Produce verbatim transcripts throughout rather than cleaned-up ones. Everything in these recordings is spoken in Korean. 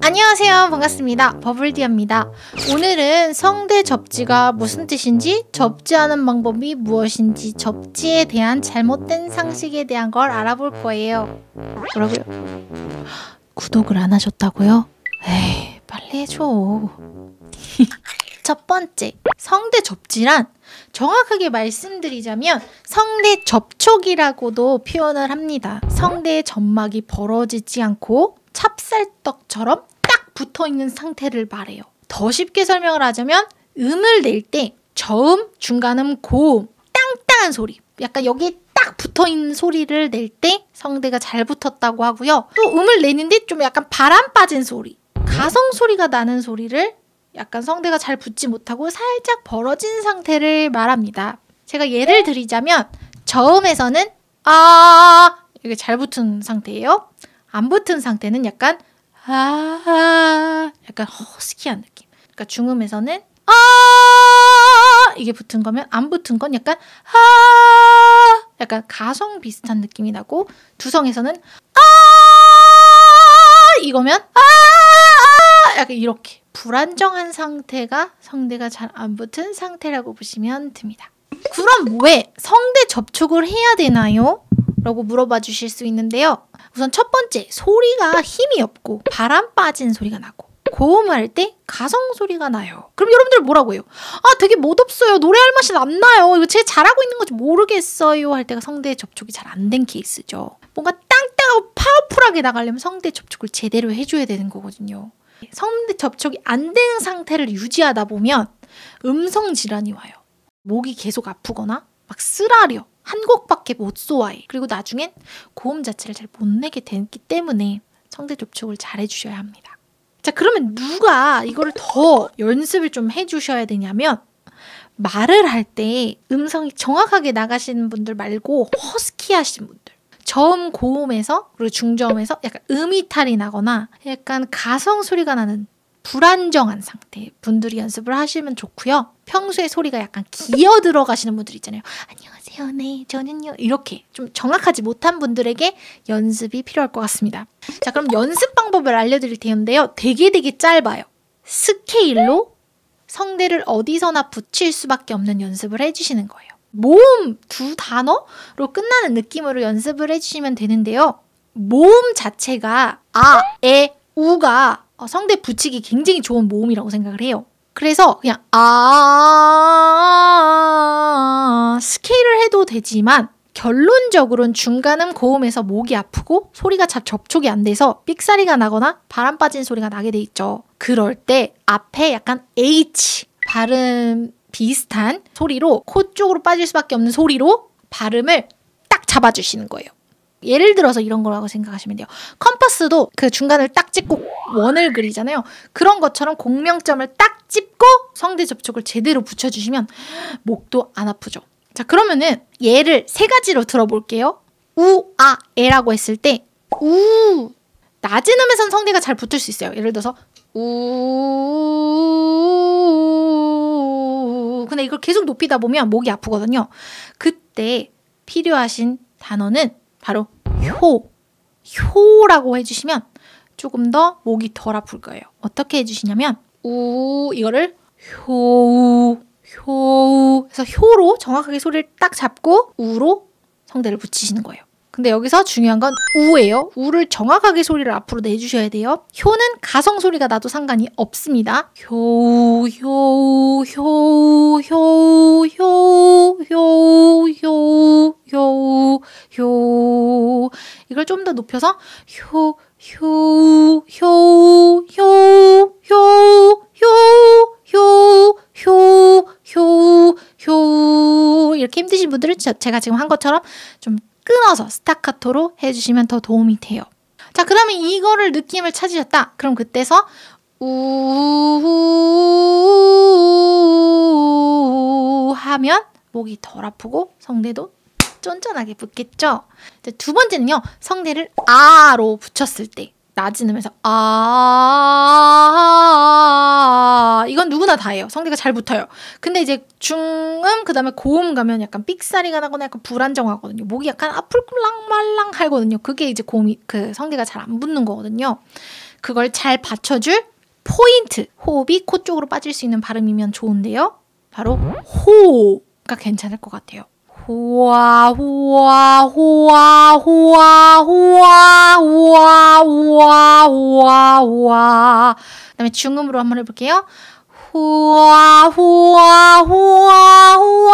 안녕하세요, 반갑습니다. 버블디아입니다. 오늘은 성대 접지가 무슨 뜻인지, 접지하는 방법이 무엇인지, 접지에 대한 잘못된 상식에 대한 걸 알아볼 거예요. 뭐라고요? 구독을 안 하셨다고요? 에이, 빨리 해줘. 첫 번째, 성대 접지란 정확하게 말씀드리자면 성대 접촉이라고도 표현을 합니다. 성대의 점막이 벌어지지 않고 찹쌀떡처럼 딱 붙어있는 상태를 말해요. 더 쉽게 설명을 하자면 음을 낼 때 저음, 중간음, 고음, 땅땅한 소리, 약간 여기 딱 붙어있는 소리를 낼 때 성대가 잘 붙었다고 하고요. 또 음을 내는데 좀 약간 바람 빠진 소리, 가성 소리가 나는 소리를 약간 성대가 잘 붙지 못하고 살짝 벌어진 상태를 말합니다. 제가 예를 드리자면 저음에서는 아 이게 잘 붙은 상태예요. 안 붙은 상태는 약간 아 약간 허스키한 느낌. 그러니까 중음에서는 아 이게 붙은 거면 안 붙은 건 약간 아 약간 가성 비슷한 느낌이 나고, 두성에서는 아 이거면 아 약간 이렇게 불안정한 상태가 성대가 잘 안 붙은 상태라고 보시면 됩니다. 그럼 왜 성대 접촉을 해야 되나요? 라고 물어봐 주실 수 있는데요. 우선 첫 번째, 소리가 힘이 없고 바람 빠진 소리가 나고 고음할 때 가성 소리가 나요. 그럼 여러분들 뭐라고 해요? 아 되게 멋없어요. 노래할 맛이 안 나요. 이거 제가 잘하고 있는 건지 모르겠어요. 할 때가 성대 접촉이 잘 안 된 케이스죠. 뭔가 땅땅하고 파워풀하게 나가려면 성대 접촉을 제대로 해줘야 되는 거거든요. 성대 접촉이 안 되는 상태를 유지하다 보면 음성 질환이 와요. 목이 계속 아프거나 막 쓰라려, 한 곡밖에 못 소화해. 그리고 나중엔 고음 자체를 잘 못 내게 됐기 때문에 성대 접촉을 잘 해주셔야 합니다. 자, 그러면 누가 이거를 더 연습을 좀 해주셔야 되냐면, 말을 할 때 음성이 정확하게 나가시는 분들 말고 허스키하신 분들, 저음 고음에서 그리고 중저음에서 약간 음이탈이 나거나 약간 가성 소리가 나는 불안정한 상태 분들이 연습을 하시면 좋고요. 평소에 소리가 약간 기어 들어가시는 분들 있잖아요. 안녕하세요, 네 저는요, 이렇게 좀 정확하지 못한 분들에게 연습이 필요할 것 같습니다. 자, 그럼 연습 방법을 알려드릴 텐데요. 되게 되게 짧아요. 스케일로 성대를 어디서나 붙일 수밖에 없는 연습을 해주시는 거예요. 모음 두 단어로 끝나는 느낌으로 연습을 해주시면 되는데요. 모음 자체가 아, 에, 우가 성대 붙이기 굉장히 좋은 모음이라고 생각을 해요. 그래서 그냥 아 스케일을 해도 되지만 결론적으로는 중간음 고음에서 목이 아프고 소리가 잘 접촉이 안 돼서 삑사리가 나거나 바람 빠진 소리가 나게 돼 있죠. 그럴 때 앞에 약간 H 발음 비슷한 소리로, 코 쪽으로 빠질 수밖에 없는 소리로 발음을 딱 잡아주시는 거예요. 예를 들어서 이런 거라고 생각하시면 돼요. 컴파스도 그 중간을 딱 찍고 원을 그리잖아요. 그런 것처럼 공명점을 딱 짚고 성대 접촉을 제대로 붙여주시면 목도 안 아프죠. 자, 그러면은 예를 세 가지로 들어볼게요. 우, 아, 에라고 했을 때 우, 낮은 음에선 성대가 잘 붙을 수 있어요. 예를 들어서 우, 근데 이걸 계속 높이다 보면 목이 아프거든요. 그때 필요하신 단어는 바로 효, 효라고 해주시면 조금 더 목이 덜 아플 거예요. 어떻게 해주시냐면 우, 이거를 효우, 효우 해서 효로 정확하게 소리를 딱 잡고 우로 성대를 붙이시는 거예요. 근데 여기서 중요한 건 우예요. 우를 정확하게 소리를 앞으로 내주셔야 돼요. 효는 가성 소리가 나도 상관이 없습니다. 효우, 효우, 효우, 효우, 효우, 효우, 효우, 효우, 효우. 이걸 좀 더 높여서 효, 효우, 효우, 효우, 효우, 효우, 효우, 효우, 효우, 효우. 이렇게 힘드신 분들은 제가 지금 한 것처럼 좀 끊어서 스타카토로 해주시면 더 도움이 돼요. 자, 그러면 이거를 느낌을 찾으셨다. 그럼 그때서 우 하면 목이 덜 아프고 성대도 쫀쫀하게 붙겠죠. 두 번째는요, 성대를 아로 붙였을 때 낮은 음에서 아, 이건 누구나 다 해요. 성대가 잘 붙어요. 근데 이제 중음 그 다음에 고음 가면 약간 삑사리가 나거나 약간 불안정하거든요. 목이 약간 아플꿀랑 말랑 하거든요. 그게 이제 고음이 그 성대가 잘 안 붙는 거거든요. 그걸 잘 받쳐줄 포인트, 호흡이 코 쪽으로 빠질 수 있는 발음이면 좋은데요. 바로 호가 괜찮을 것 같아요. 호아 호아 호아 호아 호아 호아 호아 호아 호아. 그다음에 중음으로 한번 해볼게요. 호아 호아 호아 호아 호아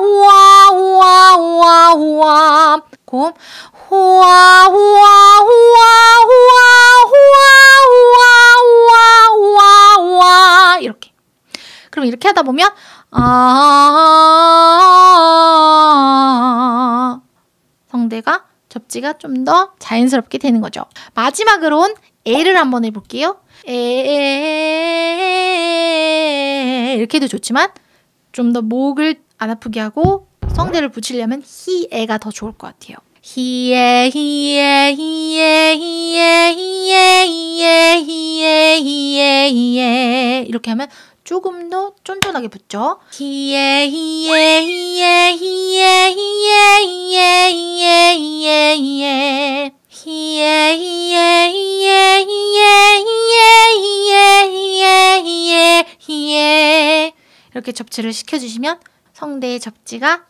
호아 호아 호아 호아. 곰 호아 호아 호아 호아 호아 호아 호아 호아. 이렇게. 그럼 이렇게 하다 보면 아 성대가 접지가 좀 더 자연스럽게 되는 거죠. 마지막으론 에를 한번 해볼게요. 에 이렇게 해도 좋지만 좀 더 목을 안 아프게 하고 성대를 붙이려면 히에가 더 좋을 것 같아요. 히에 히에 히에 히에 히에 히에 히에 히에 히에. 이렇게 하면 조금 더 쫀쫀하게 붙죠. 히에 히에 히에 히에 히에 히에 히에 히에 히에 히에 히에 히에 히에 히에 히에 히에. 이렇게 접지를 시켜주시면 성대의 접지가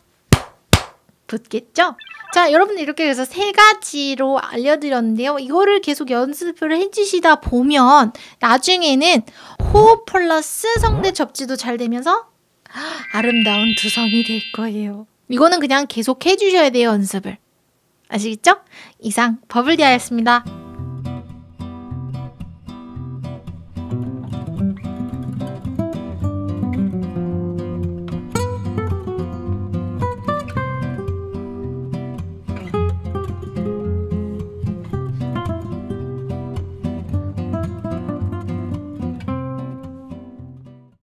붙겠죠? 자, 여러분들 이렇게 해서 세 가지로 알려드렸는데요. 이거를 계속 연습을 해주시다 보면 나중에는 호흡 플러스 성대 접지도 잘 되면서 아름다운 두성이 될 거예요. 이거는 그냥 계속 해주셔야 돼요, 연습을. 아시겠죠? 이상 버블디아였습니다.